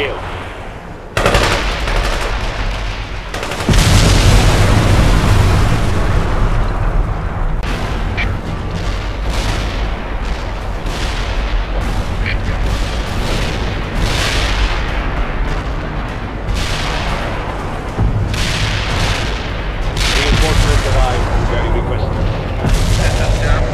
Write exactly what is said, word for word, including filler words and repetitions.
you. Reinforcements arrived. Very requested.